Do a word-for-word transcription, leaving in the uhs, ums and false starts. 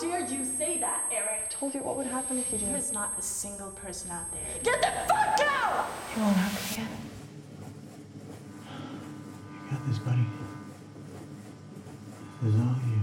dare you say that, Eric? I told you what would happen if you did. There is not a single person out there. Get the fuck out! It won't happen again. You got this, buddy. This is all you.